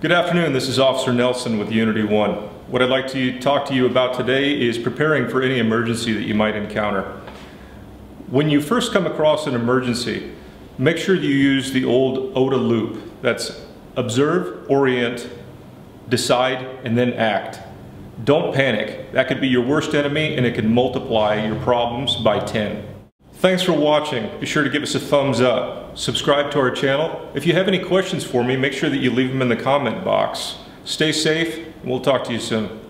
Good afternoon, this is Officer Nelson with Unity One. What I'd like to talk to you about today is preparing for any emergency that you might encounter. When you first come across an emergency, make sure you use the old OODA loop. That's observe, orient, decide, and then act. Don't panic. That could be your worst enemy, and it can multiply your problems by 10. Thanks for watching. Be sure to give us a thumbs up. Subscribe to our channel. If you have any questions for me, make sure that you leave them in the comment box. Stay safe, and we'll talk to you soon.